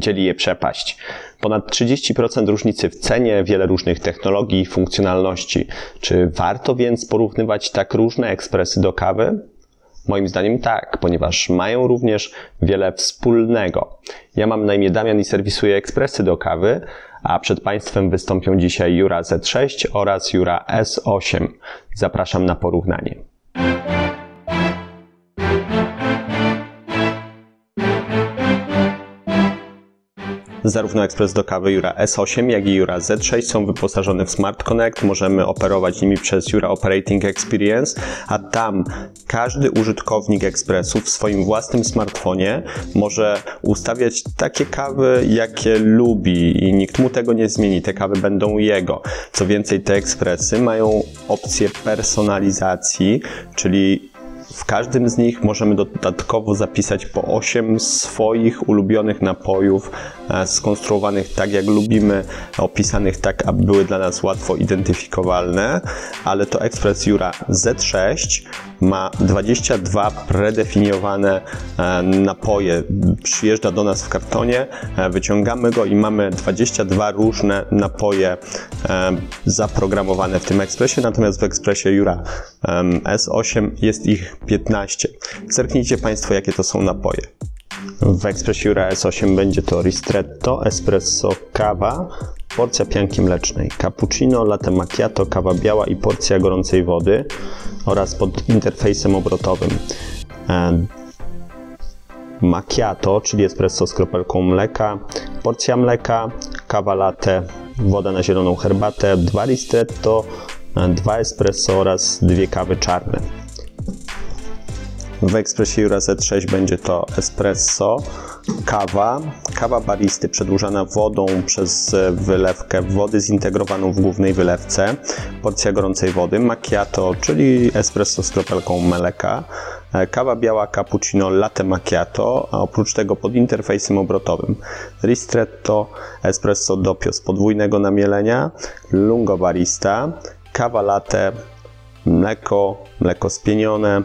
dzieli je przepaść. Ponad 30% różnicy w cenie, wiele różnych technologii i funkcjonalności. Czy warto więc porównywać tak różne ekspresy do kawy? Moim zdaniem tak, ponieważ mają również wiele wspólnego. Ja mam na imię Damian i serwisuję ekspresy do kawy, a przed Państwem wystąpią dzisiaj Jura Z6 oraz Jura S8. Zapraszam na porównanie. Zarówno ekspres do kawy Jura S8, jak i Jura Z6 są wyposażone w Smart Connect. Możemy operować nimi przez Jura Operating Experience, a tam każdy użytkownik ekspresu w swoim własnym smartfonie może ustawiać takie kawy, jakie lubi i nikt mu tego nie zmieni. Te kawy będą jego. Co więcej, te ekspresy mają opcję personalizacji, czyli w każdym z nich możemy dodatkowo zapisać po 8 swoich ulubionych napojów, skonstruowanych tak jak lubimy, opisanych tak, aby były dla nas łatwo identyfikowalne, ale to ekspres Jura Z6 ma 22 predefiniowane napoje. Przyjeżdża do nas w kartonie, wyciągamy go i mamy 22 różne napoje zaprogramowane w tym ekspresie, natomiast w ekspresie Jura S8 jest ich 15. Zerknijcie Państwo, jakie to są napoje. W ekspresie Jura S8 będzie to ristretto, espresso, kawa, porcja pianki mlecznej, cappuccino, latte macchiato, kawa biała i porcja gorącej wody oraz pod interfejsem obrotowym macchiato, czyli espresso z kropelką mleka, porcja mleka, kawa latte, woda na zieloną herbatę, 2 ristretto, 2 espresso oraz 2 kawy czarne. W ekspresie Jura Z6 będzie to espresso, kawa baristy przedłużana wodą przez wylewkę wody zintegrowaną w głównej wylewce, porcja gorącej wody, macchiato, czyli espresso z kropelką mleka, kawa biała, cappuccino, latte macchiato, a oprócz tego pod interfejsem obrotowym ristretto, espresso doppio z podwójnego namielenia, lungo barista, kawa latte, mleko spienione,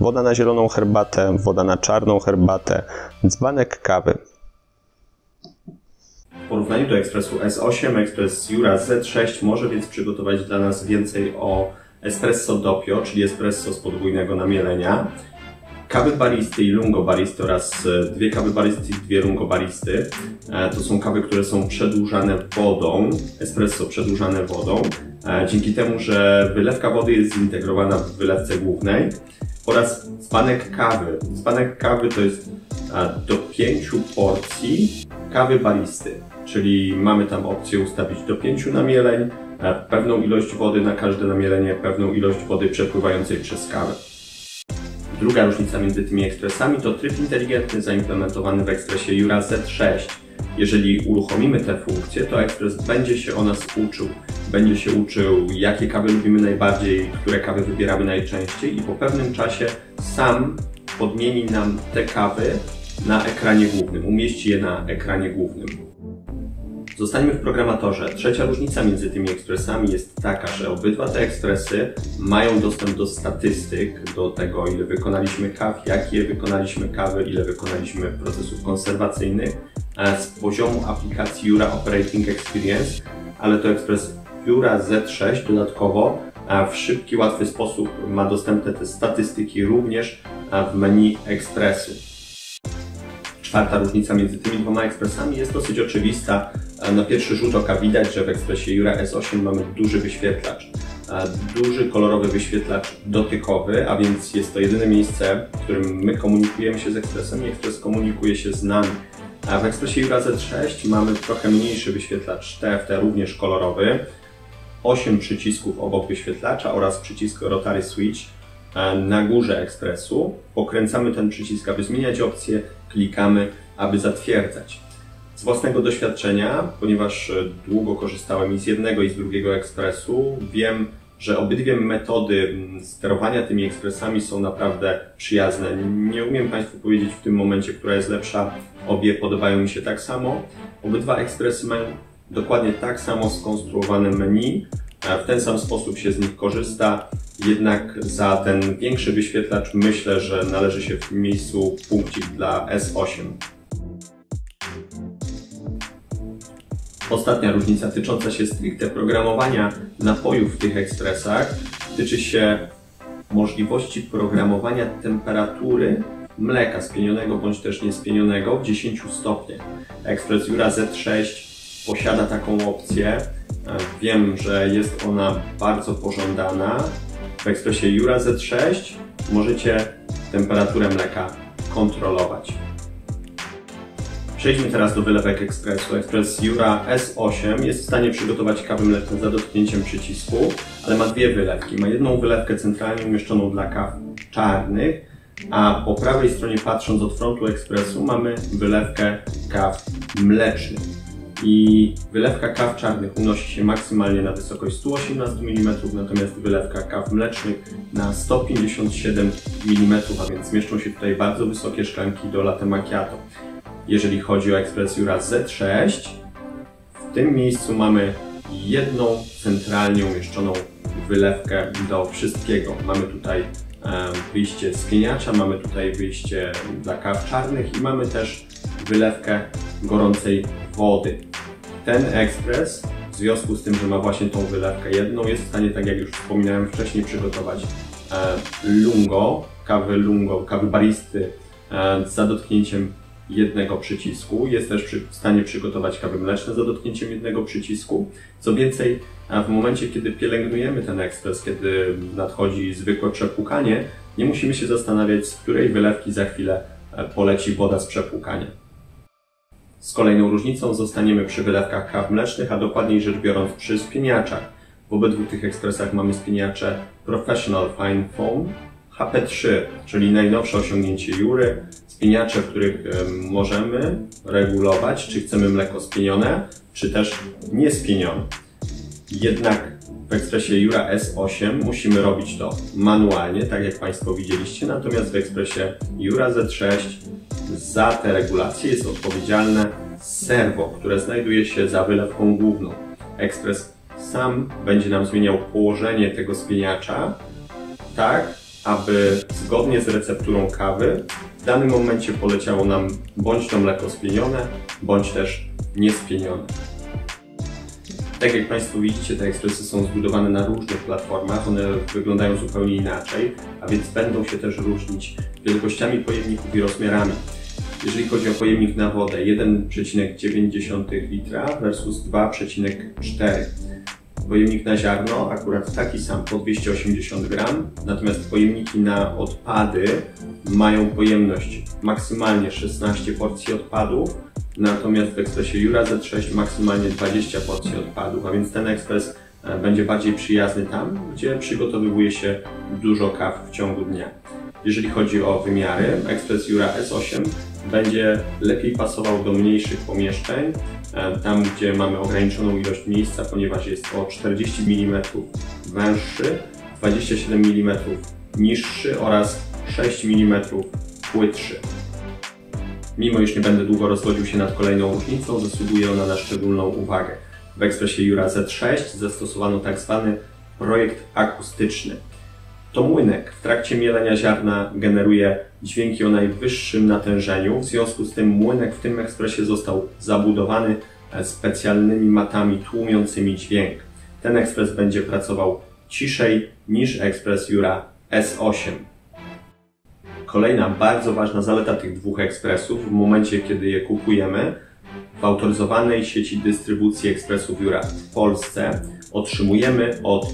woda na zieloną herbatę, woda na czarną herbatę, dzbanek kawy. W porównaniu do ekspresu S8, ekspres Jura Z6 może więc przygotować dla nas więcej o espresso doppio, czyli espresso z podwójnego namielenia, kawy baristy i lungo baristy oraz 2 kawy baristy i 2 lungo baristy. To są kawy, które są przedłużane wodą, espresso przedłużane wodą, dzięki temu, że wylewka wody jest zintegrowana w wylewce głównej. Oraz dzbanek kawy. Dzbanek kawy to jest do 5 porcji kawy baristy, czyli mamy tam opcję ustawić do 5 namieleń, pewną ilość wody na każde namielenie, pewną ilość wody przepływającej przez kawę. Druga różnica między tymi ekspresami to tryb inteligentny zaimplementowany w ekspresie Jura Z6. Jeżeli uruchomimy tę funkcję, to ekspres będzie się o nas uczył. Będzie się uczył, jakie kawy lubimy najbardziej, które kawy wybieramy najczęściej i po pewnym czasie sam podmieni nam te kawy na ekranie głównym, umieści je na ekranie głównym. Zostańmy w programatorze. Trzecia różnica między tymi ekspresami jest taka, że obydwa te ekspresy mają dostęp do statystyk, do tego, ile wykonaliśmy kaw, jakie wykonaliśmy kawy, ile wykonaliśmy procesów konserwacyjnych z poziomu aplikacji Jura Operating Experience, ale to ekspres Jura Z6 dodatkowo w szybki, łatwy sposób ma dostępne te statystyki również w menu ekspresu. Czwarta różnica między tymi dwoma ekspresami jest dosyć oczywista. Na pierwszy rzut oka widać, że w ekspresie Jura S8 mamy duży wyświetlacz. Duży kolorowy wyświetlacz dotykowy, a więc jest to jedyne miejsce, w którym my komunikujemy się z ekspresem i ekspres komunikuje się z nami. A w ekspresie Jura Z6 mamy trochę mniejszy wyświetlacz TFT, również kolorowy. 8 przycisków obok wyświetlacza oraz przycisk Rotary Switch na górze ekspresu. Pokręcamy ten przycisk, aby zmieniać opcję, klikamy, aby zatwierdzać. Z własnego doświadczenia, ponieważ długo korzystałem i z jednego, i z drugiego ekspresu, wiem, że obydwie metody sterowania tymi ekspresami są naprawdę przyjazne. Nie umiem Państwu powiedzieć w tym momencie, która jest lepsza. Obie podobają mi się tak samo. Obydwa ekspresy mają dokładnie tak samo skonstruowane menu. W ten sam sposób się z nich korzysta. Jednak za ten większy wyświetlacz myślę, że należy się w miejscu punkcik dla S8. Ostatnia różnica tycząca się stricte programowania napojów w tych ekspresach tyczy się możliwości programowania temperatury mleka spienionego bądź też niespienionego w 10 stopniach. Ekspres Jura Z6 posiada taką opcję. Wiem, że jest ona bardzo pożądana. W ekspresie Jura Z6 możecie temperaturę mleka kontrolować. Przejdźmy teraz do wylewek ekspresu. Ekspres Jura S8 jest w stanie przygotować kawę mleczną za dotknięciem przycisku, ale ma dwie wylewki. Ma jedną wylewkę centralnie umieszczoną dla kaw czarnych, a po prawej stronie, patrząc od frontu ekspresu, mamy wylewkę kaw mlecznych. I wylewka kaw czarnych unosi się maksymalnie na wysokość 118 mm, natomiast wylewka kaw mlecznych na 157 mm, a więc mieszczą się tutaj bardzo wysokie szklanki do latte macchiato. Jeżeli chodzi o ekspres Jura Z6, w tym miejscu mamy jedną centralnie umieszczoną wylewkę do wszystkiego. Mamy tutaj wyjście spieniacza, mamy tutaj wyjście dla kaw czarnych i mamy też wylewkę gorącej wody. Ten ekspres, w związku z tym, że ma właśnie tą wylewkę jedną, jest w stanie, tak jak już wspominałem wcześniej, przygotować kawy baristy za dotknięciem jednego przycisku. Jest też w stanie przygotować kawy mleczne za dotknięciem jednego przycisku. Co więcej, w momencie, kiedy pielęgnujemy ten ekspres, kiedy nadchodzi zwykłe przepłukanie, nie musimy się zastanawiać, z której wylewki za chwilę poleci woda z przepłukania. Z kolejną różnicą zostaniemy przy wylewkach kaw mlecznych, a dokładniej rzecz biorąc przy spieniaczach. W obydwu tych ekspresach mamy spieniacze Professional Fine Foam, AP3, czyli najnowsze osiągnięcie Jury, spieniacze, w których możemy regulować, czy chcemy mleko spienione, czy też niespienione. Jednak w ekspresie Jura S8 musimy robić to manualnie, tak jak Państwo widzieliście, natomiast w ekspresie Jura Z6 za te regulacje jest odpowiedzialne serwo, które znajduje się za wylewką główną. Ekspres sam będzie nam zmieniał położenie tego spieniacza, tak aby zgodnie z recepturą kawy w danym momencie poleciało nam bądź to mleko spienione, bądź też niespienione. Tak jak Państwo widzicie, te ekspresy są zbudowane na różnych platformach, one wyglądają zupełnie inaczej, a więc będą się też różnić wielkościami pojemników i rozmiarami. Jeżeli chodzi o pojemnik na wodę, 1,9 litra versus 2,4. Pojemnik na ziarno akurat taki sam, po 280 gram, natomiast pojemniki na odpady mają pojemność maksymalnie 16 porcji odpadów, natomiast w ekspresie Jura Z6 maksymalnie 20 porcji odpadów, a więc ten ekspres będzie bardziej przyjazny tam, gdzie przygotowuje się dużo kaw w ciągu dnia. Jeżeli chodzi o wymiary, ekspres Jura S8 będzie lepiej pasował do mniejszych pomieszczeń, tam gdzie mamy ograniczoną ilość miejsca, ponieważ jest o 40 mm węższy, 27 mm niższy oraz 6 mm płytszy. Mimo iż nie będę długo rozwodził się nad kolejną różnicą, zasługuje ona na szczególną uwagę. W ekspresie Jura Z6 zastosowano tak zwany projekt akustyczny. To młynek w trakcie mielenia ziarna generuje dźwięki o najwyższym natężeniu, w związku z tym młynek w tym ekspresie został zabudowany specjalnymi matami tłumiącymi dźwięk. Ten ekspres będzie pracował ciszej niż ekspres Jura S8. Kolejna bardzo ważna zaleta tych dwóch ekspresów w momencie, kiedy je kupujemy, w autoryzowanej sieci dystrybucji ekspresów Jura w Polsce otrzymujemy od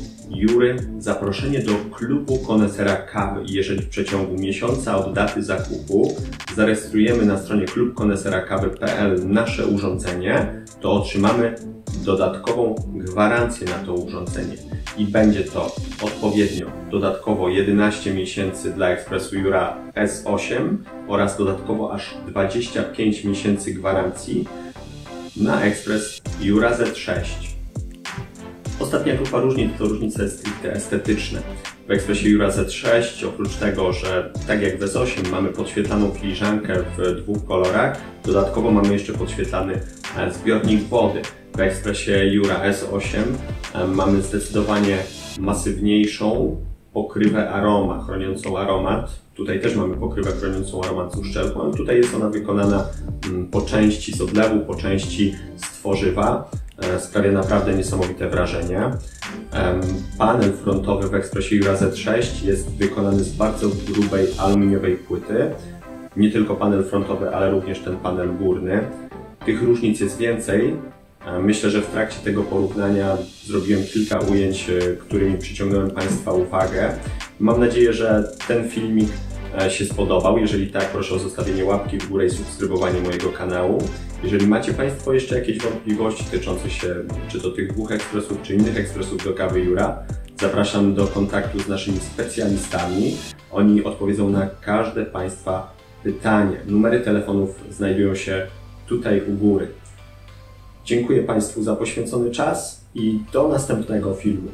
Jury zaproszenie do klubu konesera kawy. Jeżeli w przeciągu miesiąca od daty zakupu zarejestrujemy na stronie klubkoneserakawy.pl nasze urządzenie, to otrzymamy dodatkową gwarancję na to urządzenie i będzie to odpowiednio dodatkowo 11 miesięcy dla ekspresu Jura S8 oraz dodatkowo aż 25 miesięcy gwarancji na ekspres Jura Z6. Ostatnia grupa różnic to różnice stricte estetyczne. W ekspresie Jura Z6, oprócz tego, że tak jak w S8 mamy podświetlaną filiżankę w dwóch kolorach, dodatkowo mamy jeszcze podświetlany zbiornik wody. W ekspresie Jura S8 mamy zdecydowanie masywniejszą pokrywę aroma, chroniącą aromat. Tutaj też mamy pokrywę chroniącą aromat z uszczelką. Tutaj jest ona wykonana po części z odlewu, po części z tworzywa. sprawia naprawdę niesamowite wrażenie. Panel frontowy w ekspresie Jura Z6 jest wykonany z bardzo grubej aluminiowej płyty. Nie tylko panel frontowy, ale również ten panel górny. Tych różnic jest więcej. Myślę, że w trakcie tego porównania zrobiłem kilka ujęć, którymi przyciągnąłem Państwa uwagę. Mam nadzieję, że ten filmik się spodobał. Jeżeli tak, proszę o zostawienie łapki w górę i subskrybowanie mojego kanału. Jeżeli macie Państwo jeszcze jakieś wątpliwości dotyczące się czy to tych dwóch ekspresów, czy innych ekspresów do kawy Jura, zapraszam do kontaktu z naszymi specjalistami. Oni odpowiedzą na każde Państwa pytanie. Numery telefonów znajdują się tutaj u góry. Dziękuję Państwu za poświęcony czas i do następnego filmu.